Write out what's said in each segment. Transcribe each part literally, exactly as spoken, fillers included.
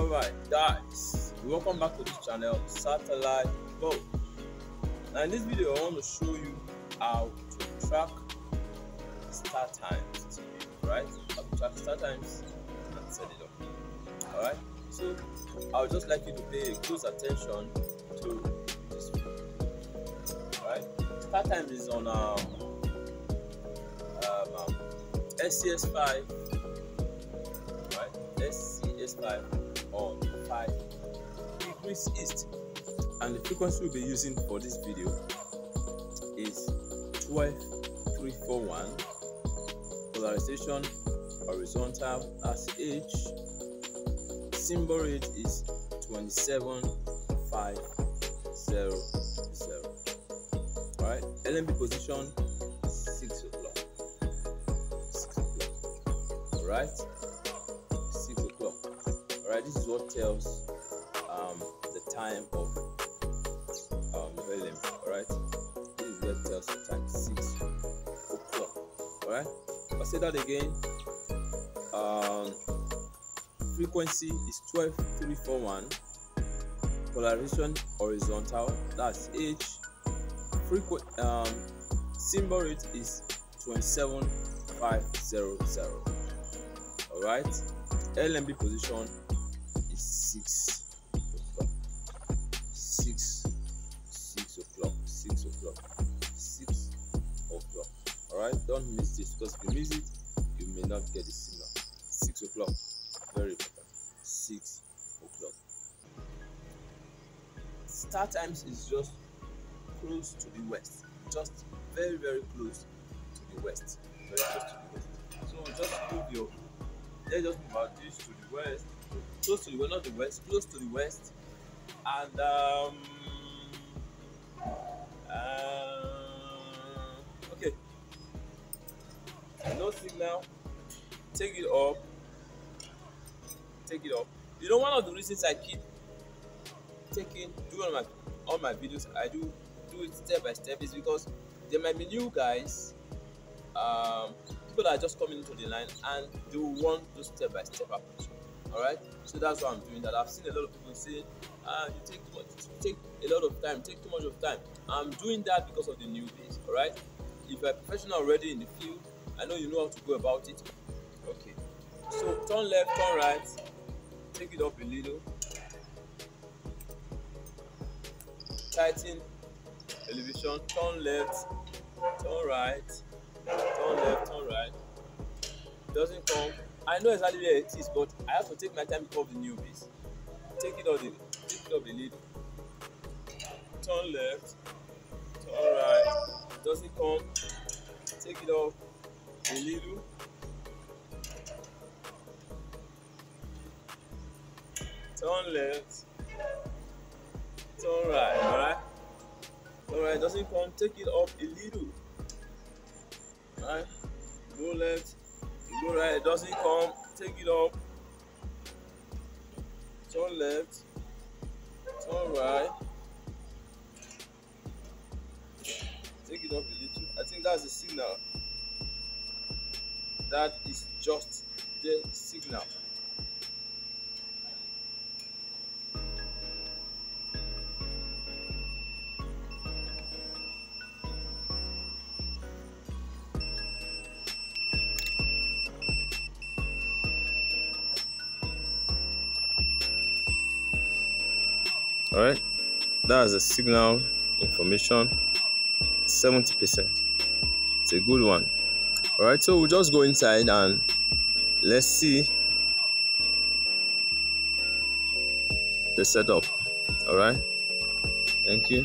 All right, guys, welcome back to this channel, Satellite Bo's. Now in this video, I want to show you how to track start times. Right? How to track start times and set it up. All right. So I would just like you to pay close attention to this video. All right. Start time is on our um, um, S C S five. Right. S C S five. On five degrees east, and the frequency we'll be using for this video is twelve three four one, polarization horizontal as H, symbol rate is twenty-seven five zero zero. All right, L N B position six o'clock. six o'clock. All right. Right, this is what tells um, the time of um, L M. Alright, this is what tells the time six o'clock. Alright, I'll say that again. Um, frequency is twelve three four one, polarization horizontal, that's H. Frequent um, symbol rate is twenty-seven five zero zero. Alright, L M B position. Six o'clock. Six. Six o'clock. Six o'clock. Six o'clock. Alright, don't miss this, because if you miss it, you may not get the signal. Six o'clock. Very important. Six o'clock. Start times is just close to the west. Just very, very close to the west. Very close to the west. So just move your let's just move our dish to the west. Close to the west, not the west, close to the west, and um, uh, okay, no signal. Take it up, take it up. You know, one of the reasons I keep taking doing my all my videos, I do do it step by step, is because there might be new guys, um, people that are just coming into the line, and they will want to step by step approach. Alright, so that's why I'm doing that. I've seen a lot of people say, ah, you take too much, you take a lot of time, take too much of time. I'm doing that because of the newbies, alright? If you're a professional already in the field, I know you know how to go about it. Okay, so turn left, turn right, take it up a little, tighten elevation, turn left, turn right, turn left, turn right. Doesn't come. I know exactly where it is, but I have to take my time to cover the newbies. Take it up the, take it up the lead. Turn left, turn right. Doesn't come. Take it up a little. Turn left, turn right. All right. All right. Doesn't come. Take it up a little. All right. Go left. Go right, it doesn't come, take it up, turn left, turn right, take it up a little. I think that's the signal. That is just the signal. All right, that is a signal information. Seventy percent, it's a good one. All right, so we'll just go inside and let's see the setup. All right, thank you.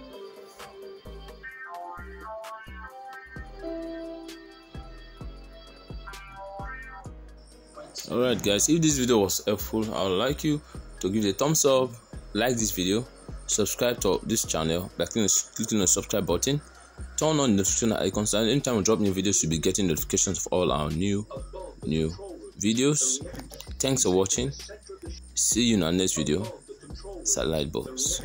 Alright guys, if this video was helpful, I would like you to give it a thumbs up, like this video, subscribe to this channel by clicking the subscribe button, turn on the notification icons, and anytime we drop new videos, you'll be getting notifications of all our new new videos. Thanks for watching. See you in our next video. Satellite Bo's.